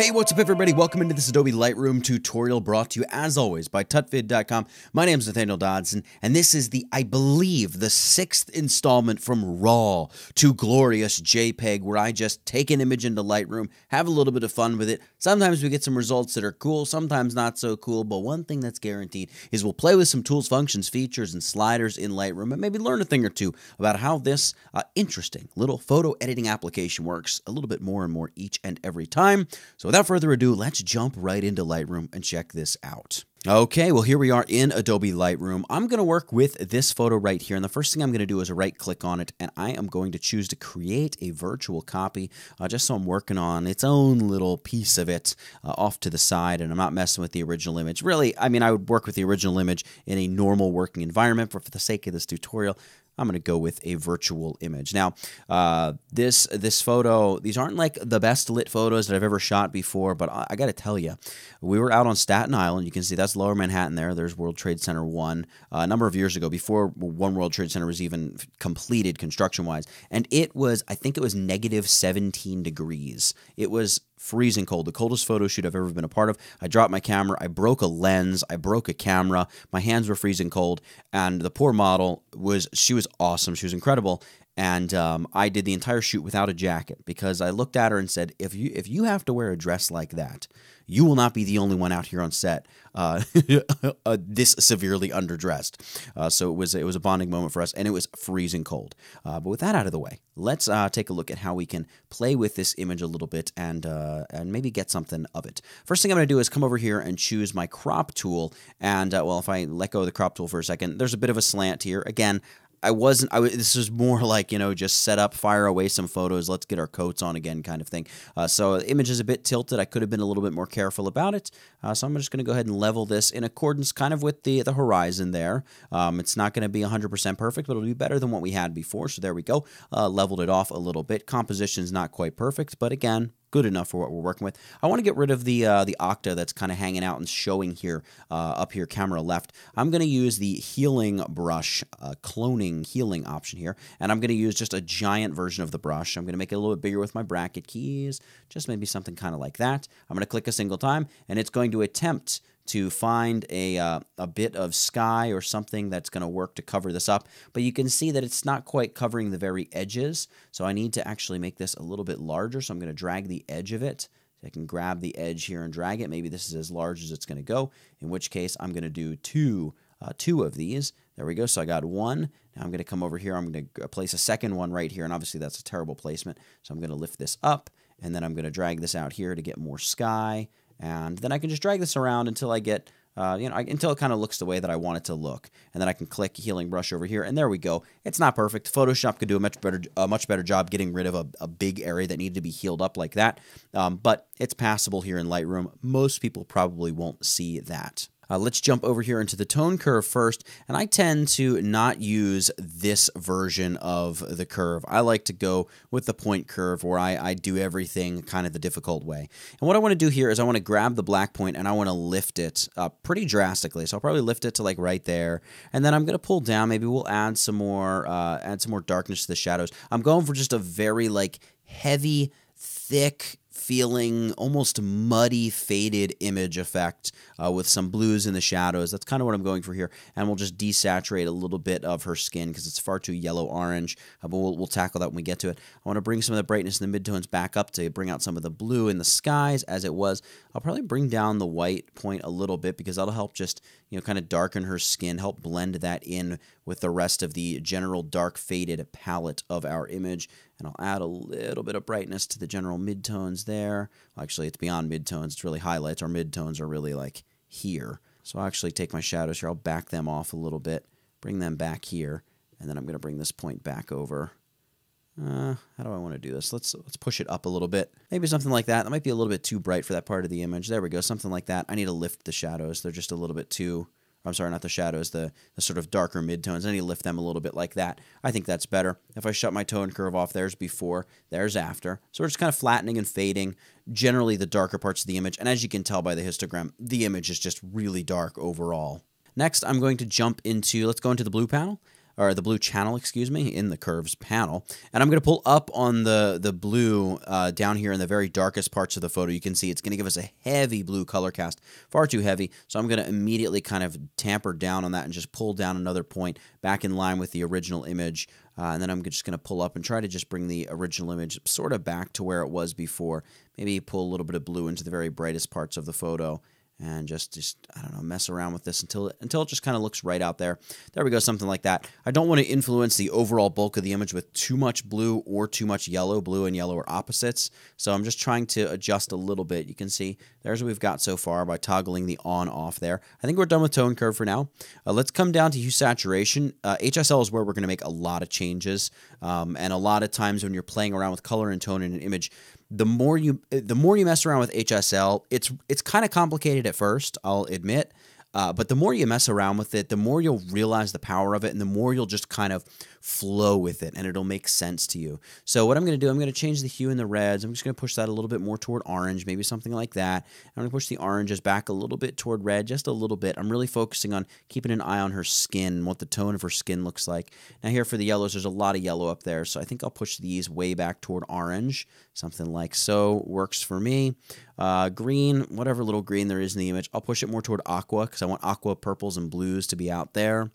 Hey, what's up everybody? Welcome into this Adobe Lightroom tutorial brought to you as always by tutvid.com. My name is Nathaniel Dodson and this is I believe the sixth installment from RAW to glorious JPEG where I just take an image into Lightroom, have a little bit of fun with it. Sometimes we get some results that are cool, sometimes not so cool, but one thing that's guaranteed is we'll play with some tools, functions, features, and sliders in Lightroom and maybe learn a thing or two about how this interesting little photo editing application works a little bit more and more each and every time. So without further ado, let's jump right into Lightroom and check this out. Okay, well here we are in Adobe Lightroom. I'm going to work with this photo right here, and the first thing I'm going to do is right click on it, and I am going to choose to create a virtual copy, just so I'm working on its own little piece of it off to the side, and I'm not messing with the original image. Really, I mean, I would work with the original image in a normal working environment, but for the sake of this tutorial, I'm going to go with a virtual image. Now, this photo, these aren't like the best lit photos that I've ever shot before, but I got to tell you, we were out on Staten Island. You can see that's Lower Manhattan there. There's World Trade Center 1 a number of years ago, before One World Trade Center was even completed construction-wise. And it was, I think it was -17 degrees. It was freezing cold, the coldest photo shoot I've ever been a part of. I dropped my camera, I broke a lens, I broke a camera, my hands were freezing cold, and the poor model was, she was awesome, she was incredible, and I did the entire shoot without a jacket because I looked at her and said, if you have to wear a dress like that, you will not be the only one out here on set this severely underdressed. So it was a bonding moment for us, and it was freezing cold. But with that out of the way, let's take a look at how we can play with this image a little bit and maybe get something of it. First thing I'm going to do is come over here and choose my crop tool. And well, if I let go of the crop tool for a second, there's a bit of a slant here. Again, this was more like, you know, just set up, fire away some photos, let's get our coats on again kind of thing. So the image is a bit tilted. I could have been a little bit more careful about it. So I'm just going to go ahead and level this in accordance kind of with the horizon there. It's not going to be 100% perfect, but it'll be better than what we had before. So there we go. Leveled it off a little bit. Composition's not quite perfect, but again, good enough for what we're working with. I want to get rid of the octa that's kind of hanging out and showing here, up here, camera left. I'm going to use the healing brush, cloning healing option here, and I'm going to use just a giant version of the brush. I'm going to make it a little bit bigger with my bracket keys, just maybe something kind of like that. I'm going to click a single time, and it's going to attempt to find a bit of sky or something that's going to work to cover this up. But you can see that it's not quite covering the very edges, so I need to actually make this a little bit larger. So I'm going to drag the edge of it. So I can grab the edge here and drag it. Maybe this is as large as it's going to go, in which case I'm going to do two of these. There we go. So I got one. Now I'm going to come over here. I'm going to place a second one right here, and obviously that's a terrible placement. So I'm going to lift this up, and then I'm going to drag this out here to get more sky. And then I can just drag this around until I get, until it kind of looks the way that I want it to look. And then I can click Healing Brush over here, and there we go. It's not perfect. Photoshop could do a much better job getting rid of a big area that needed to be healed up like that. But it's passable here in Lightroom. Most people probably won't see that. Let's jump over here into the tone curve first, and I tend to not use this version of the curve. I like to go with the point curve where I do everything kind of the difficult way. And what I want to do here is I want to grab the black point and I want to lift it up pretty drastically. So I'll probably lift it to like right there, and then I'm going to pull down. Maybe we'll add some more darkness to the shadows. I'm going for just a very like heavy, thick, feeling almost muddy, faded image effect with some blues in the shadows. That's kind of what I'm going for here. And we'll just desaturate a little bit of her skin because it's far too yellow-orange. But we'll tackle that when we get to it. I want to bring some of the brightness and the midtones back up to bring out some of the blue in the skies as it was. I'll probably bring down the white point a little bit because that'll help just, you know, kind of darken her skin, help blend that in with the rest of the general dark faded palette of our image. And I'll add a little bit of brightness to the general midtones there. Well, actually, it's beyond midtones. It's really highlights. Our midtones are really like here. So I'll actually take my shadows here. I'll back them off a little bit, bring them back here, and then I'm going to bring this point back over. How do I want to do this? Let's push it up a little bit. Maybe something like that. That might be a little bit too bright for that part of the image. There we go. Something like that. I need to lift the shadows. They're just a little bit too... I'm sorry, not the shadows, the sort of darker midtones. I need to lift them a little bit like that. I think that's better. If I shut my tone curve off, there's before, there's after. So we're just kind of flattening and fading, generally the darker parts of the image. And as you can tell by the histogram, the image is just really dark overall. Next, I'm going to jump into, let's go into the blue panel. or the blue channel, excuse me, in the curves panel. And I'm going to pull up on the blue down here in the very darkest parts of the photo. You can see it's going to give us a heavy blue color cast, far too heavy. So I'm going to immediately kind of tamper down on that and just pull down another point back in line with the original image. And then I'm just going to pull up and try to just bring the original image sort of back to where it was before. Maybe pull a little bit of blue into the very brightest parts of the photo. And just I don't know, mess around with this until it just kind of looks right out there. There we go, something like that. I don't want to influence the overall bulk of the image with too much blue or too much yellow. Blue and yellow are opposites. So I'm just trying to adjust a little bit. You can see there's what we've got so far by toggling the on-off there. I think we're done with tone curve for now. Let's come down to hue saturation. HSL is where we're going to make a lot of changes. And a lot of times when you're playing around with color and tone in an image, the more you mess around with HSL, it's kind of complicated at first, I'll admit, but the more you mess around with it, the more you'll realize the power of it, and the more you'll just kind of flow with it, and it'll make sense to you. So what I'm going to do, I'm going to change the hue in the reds. I'm just going to push that a little bit more toward orange, maybe something like that. I'm going to push the oranges back a little bit toward red, just a little bit. I'm really focusing on keeping an eye on her skin, what the tone of her skin looks like. Now here for the yellows, there's a lot of yellow up there, so I think I'll push these way back toward orange. Something like so works for me. Green, whatever little green there is in the image, I'll push it more toward aqua because I want aqua purples and blues to be out there.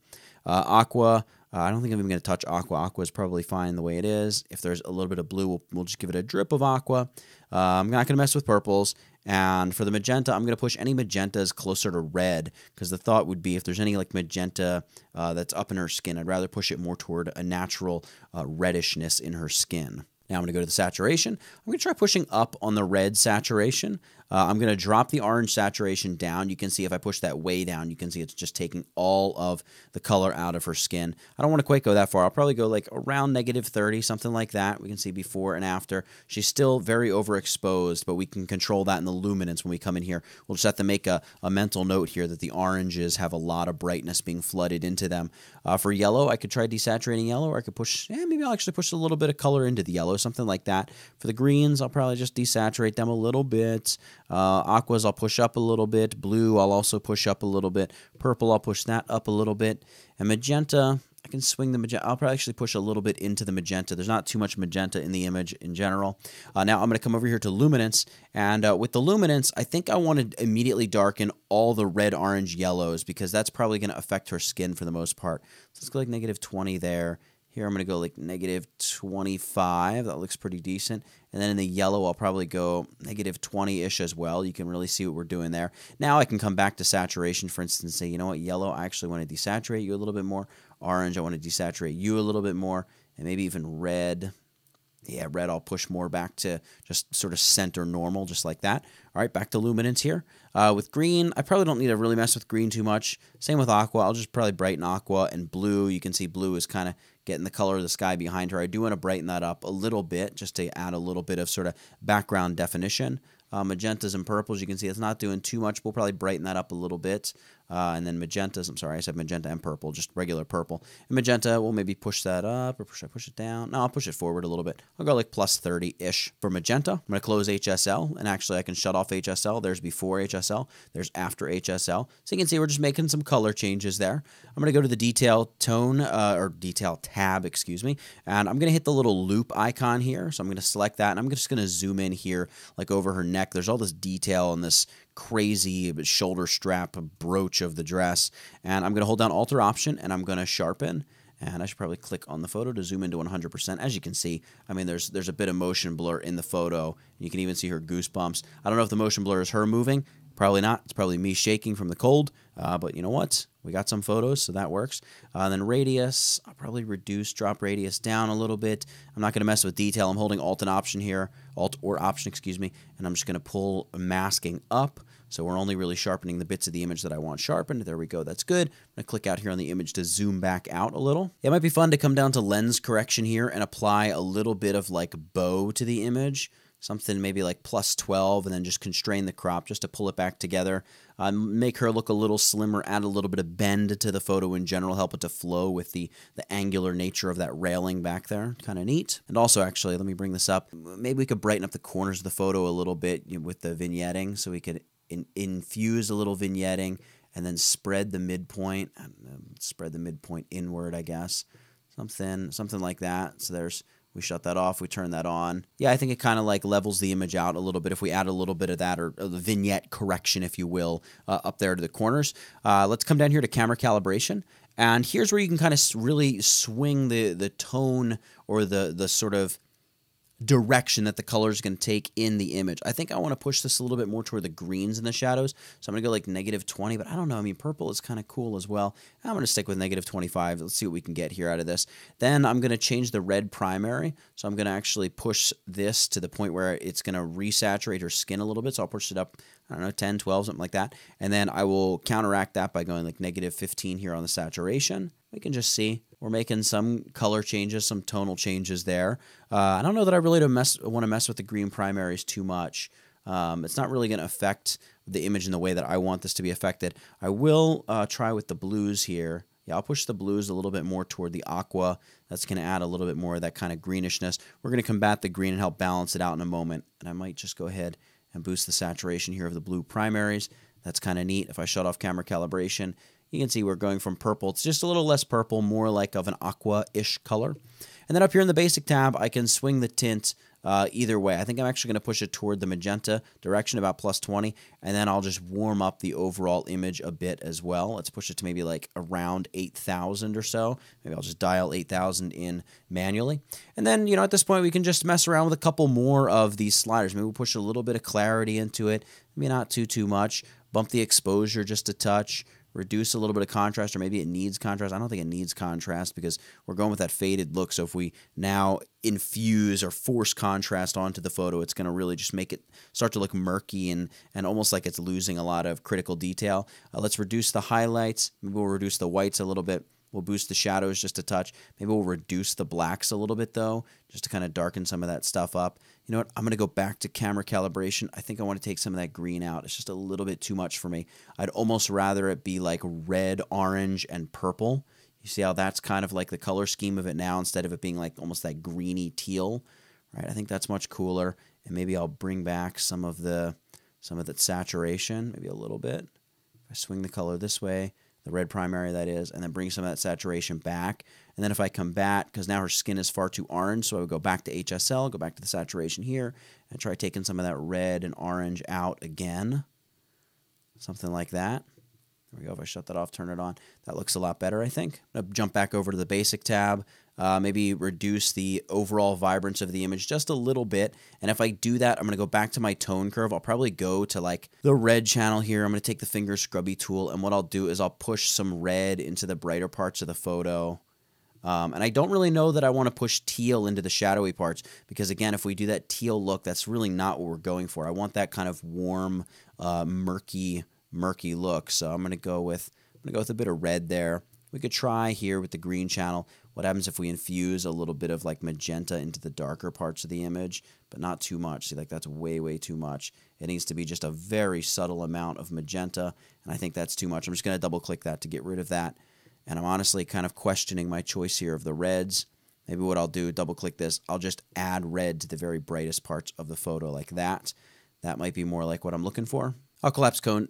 Aqua, I don't think I'm even going to touch aqua. Aqua is probably fine the way it is. If there's a little bit of blue, we'll just give it a drip of aqua. I'm not going to mess with purples. And for the magenta, I'm going to push any magentas closer to red because the thought would be if there's any like magenta that's up in her skin, I'd rather push it more toward a natural reddishness in her skin. Now I'm going to go to the saturation. I'm going to try pushing up on the red saturation. I'm going to drop the orange saturation down. You can see if I push that way down, you can see it's just taking all of the color out of her skin. I don't want to quite go that far. I'll probably go like around -30, something like that. We can see before and after. She's still very overexposed, but we can control that in the luminance when we come in here. We'll just have to make a mental note here that the oranges have a lot of brightness being flooded into them. For yellow, I could try desaturating yellow, or I could push, maybe I'll actually push a little bit of color into the yellow, something like that. For the greens, I'll probably just desaturate them a little bit. Aquas, I'll push up a little bit. Blue, I'll also push up a little bit. Purple, I'll push that up a little bit. And magenta, I can swing the magenta. I'll probably actually push a little bit into the magenta. There's not too much magenta in the image in general. Now I'm going to come over here to luminance. And with the luminance, I think I want to immediately darken all the red, orange, yellows because that's probably going to affect her skin for the most part. So let's go like -20 there. Here I'm going to go like -25. That looks pretty decent. And then in the yellow, I'll probably go -20-ish as well. You can really see what we're doing there. Now I can come back to saturation, for instance, and say, you know what, yellow, I actually want to desaturate you a little bit more. Orange, I want to desaturate you a little bit more. And maybe even red. Yeah, red, I'll push more back to just sort of center normal, just like that. All right, back to luminance here. With green, I probably don't need to really mess with green too much. Same with aqua. I'll just probably brighten aqua and blue. You can see blue is kind of getting the color of the sky behind her. I do want to brighten that up a little bit just to add a little bit of sort of background definition. Magentas and purples, you can see it's not doing too much. We'll probably brighten that up a little bit. And then magentas, I'm sorry, I said magenta and purple, just regular purple. And magenta, we'll maybe push that up, or should I push it down? No, I'll push it forward a little bit. I'll go like +30-ish for magenta. I'm going to close HSL, and actually I can shut off HSL. There's before HSL, there's after HSL. So you can see we're just making some color changes there. I'm going to go to the detail tone, or detail tab, excuse me, and I'm going to hit the little loop icon here. So I'm going to select that, and I'm just going to zoom in here, like over her neck. There's all this detail and this crazy shoulder strap brooch of the dress, and I'm going to hold down Alt or Option, and I'm going to sharpen, and I should probably click on the photo to zoom into 100%. As you can see, I mean, there's a bit of motion blur in the photo. You can even see her goosebumps. I don't know if the motion blur is her moving. Probably not. It's probably me shaking from the cold, but you know what? We got some photos, so that works. Then radius, I'll probably drop radius down a little bit. I'm not going to mess with detail. I'm holding Alt or Option, excuse me, and I'm just going to pull masking up. So we're only really sharpening the bits of the image that I want sharpened. There we go. That's good. I'm going to click out here on the image to zoom back out a little. It might be fun to come down to lens correction here and apply a little bit of like bow to the image. Something maybe like +12, and then just constrain the crop just to pull it back together. Make her look a little slimmer, add a little bit of bend to the photo in general, help it to flow with the angular nature of that railing back there. Kind of neat. And also, actually, let me bring this up. Maybe we could brighten up the corners of the photo a little bit with the vignetting, so we could infuse a little vignetting. and then spread the midpoint. I don't know, spread the midpoint inward, I guess. Something like that. So there's, we shut that off, we turn that on. Yeah, I think it kind of like levels the image out a little bit if we add a little bit of that, or the vignette correction, if you will, up there to the corners. Let's come down here to camera calibration. And here's where you can kind of really swing the tone, or the sort of direction that the colors can take in the image. I think I want to push this a little bit more toward the greens and the shadows. So I'm going to go like negative 20, but I don't know. I mean, purple is kind of cool as well. I'm going to stick with negative 25. Let's see what we can get here out of this. Then I'm going to change the red primary. So I'm going to actually push this to the point where it's going to resaturate her skin a little bit. So I'll push it up, I don't know, 10, 12, something like that. And then I will counteract that by going like negative 15 here on the saturation. We can just see we're making some color changes, some tonal changes there. I don't know that I really want to mess with the green primaries too much. It's not really going to affect the image in the way that I want this to be affected. I will try with the blues here. Yeah, I'll push the blues a little bit more toward the aqua. That's going to add a little bit more of that kind of greenishness. We're going to combat the green and help balance it out in a moment. And I might just go ahead and boost the saturation here of the blue primaries. That's kind of neat. If I shut off camera calibration, you can see we're going from purple. It's just a little less purple, more like of an aqua-ish color. And then up here in the Basic tab, I can swing the tint either way. I think I'm actually going to push it toward the magenta direction, about plus 20, and then I'll just warm up the overall image a bit as well. Let's push it to maybe like around 8,000 or so. Maybe I'll just dial 8,000 in manually. And then, you know, at this point, we can just mess around with a couple more of these sliders. Maybe we'll push a little bit of clarity into it. Maybe not too much. Bump the exposure just a touch. Reduce a little bit of contrast, or maybe it needs contrast. I don't think it needs contrast because we're going with that faded look. So if we now infuse or force contrast onto the photo, it's going to really just make it start to look murky and almost like it's losing a lot of critical detail. Let's reduce the highlights. Maybe we'll reduce the whites a little bit. We'll boost the shadows just a touch. Maybe we'll reduce the blacks a little bit, though, just to kind of darken some of that stuff up. You know what? I'm going to go back to camera calibration. I think I want to take some of that green out. It's just a little bit too much for me. I'd almost rather it be like red, orange, and purple. You see how that's kind of like the color scheme of it now, instead of it being like almost that greeny teal, right? I think that's much cooler. And maybe I'll bring back some of that saturation, maybe a little bit. If I swing the color this way, the red primary that is, and then bring some of that saturation back. And then if I combat, because now her skin is far too orange, so I would go back to HSL, go back to the saturation here, and try taking some of that red and orange out again. Something like that. There we go. If I shut that off, turn it on. That looks a lot better, I think. I'm going to jump back over to the Basic tab. Maybe reduce the overall vibrance of the image just a little bit. And if I do that, I'm going to go back to my tone curve. I'll probably go to like the red channel here. I'm going to take the finger scrubby tool. And what I'll do is I'll push some red into the brighter parts of the photo. And I don't really know that I want to push teal into the shadowy parts, because again, if we do that teal look, that's really not what we're going for. I want that kind of warm, murky look. So I'm going to go with a bit of red there. We could try here with the green channel. What happens if we infuse a little bit of like magenta into the darker parts of the image, but not too much? See, like that's way too much. It needs to be just a very subtle amount of magenta, and I think that's too much. I'm just going to double click that to get rid of that. And I'm honestly kind of questioning my choice here of the reds. Maybe what I'll do, double click this, I'll just add red to the very brightest parts of the photo like that. That might be more like what I'm looking for. I'll collapse tone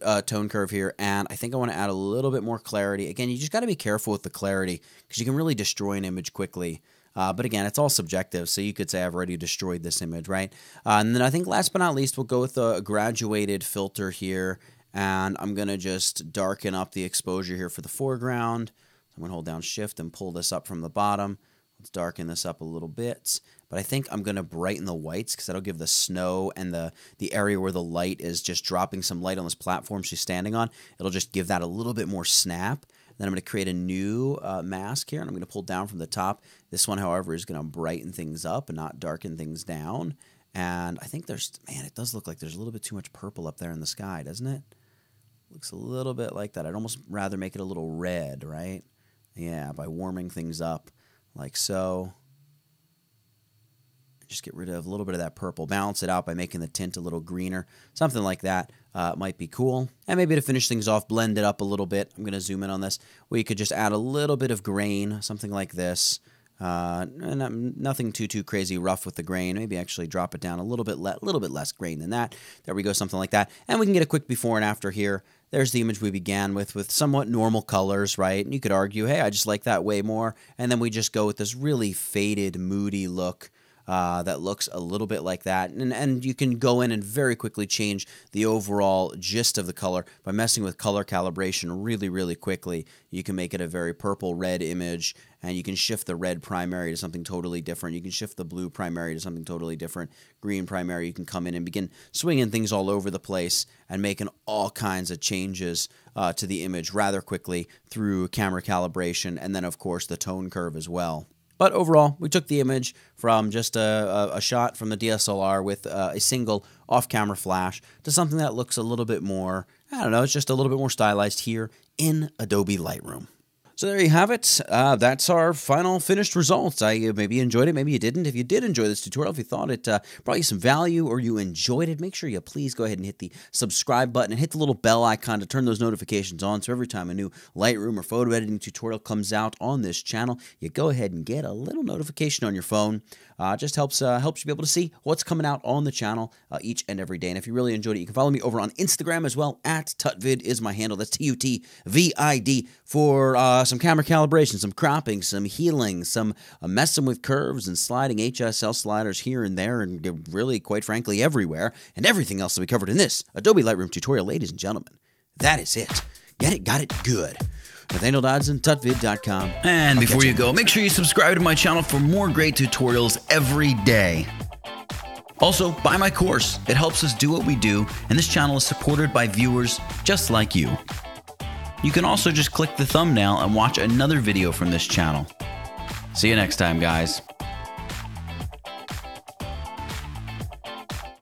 curve here, and I think I want to add a little bit more clarity. Again, you just got to be careful with the clarity because you can really destroy an image quickly. But again, it's all subjective, so you could say I've already destroyed this image, right? And then I think last but not least, we'll go with a graduated filter here, and I'm going to just darken up the exposure here for the foreground. I'm going to hold down Shift and pull this up from the bottom. Let's darken this up a little bit, but I think I'm going to brighten the whites because that'll give the snow and the area where the light is just dropping some light on this platform she's standing on. It'll just give that a little bit more snap. Then I'm going to create a new mask here, and I'm going to pull down from the top. This one, however, is going to brighten things up and not darken things down. And I think there's, man, it does look like there's a little bit too much purple up there in the sky, doesn't it? Looks a little bit like that. I'd almost rather make it a little red, right? Yeah, by warming things up. Like so. Just get rid of a little bit of that purple. Balance it out by making the tint a little greener. Something like that might be cool. And maybe to finish things off, blend it up a little bit. I'm going to zoom in on this. We could just add a little bit of grain, something like this. Nothing too crazy rough with the grain. Maybe actually drop it down a little bit less grain than that. There we go, something like that. And we can get a quick before and after here. There's the image we began with somewhat normal colors, right? And you could argue, hey, I just like that way more. And then we just go with this really faded, moody look that looks a little bit like that. And you can go in and very quickly change the overall gist of the color by messing with color calibration really, really quickly. You can make it a very purple red image, and you can shift the red primary to something totally different. You can shift the blue primary to something totally different. Green primary, you can come in and begin swinging things all over the place and making all kinds of changes to the image rather quickly through camera calibration, and then, of course, the tone curve as well. But overall, we took the image from just a shot from the DSLR with a single off-camera flash to something that looks a little bit more, I don't know, it's just a little bit more stylized here in Adobe Lightroom. So there you have it. That's our final finished results. Maybe you enjoyed it, maybe you didn't. If you did enjoy this tutorial, if you thought it brought you some value or you enjoyed it, make sure you please go ahead and hit the subscribe button and hit the little bell icon to turn those notifications on. So every time a new Lightroom or photo editing tutorial comes out on this channel, you go ahead and get a little notification on your phone. Just helps you be able to see what's coming out on the channel each and every day. And if you really enjoyed it, you can follow me over on Instagram as well. @tutvid is my handle. That's TUTVID for some camera calibration, some cropping, some healing, some messing with curves and sliding HSL sliders here and there and really, quite frankly, everywhere. And everything else that we covered in this Adobe Lightroom tutorial, ladies and gentlemen. That is it. Get it, got it, good. Nathaniel Dodson, tutvid.com. And before you go, make sure you subscribe to my channel for more great tutorials every day. Also, buy my course. It helps us do what we do, and this channel is supported by viewers just like you. You can also just click the thumbnail and watch another video from this channel. See you next time, guys.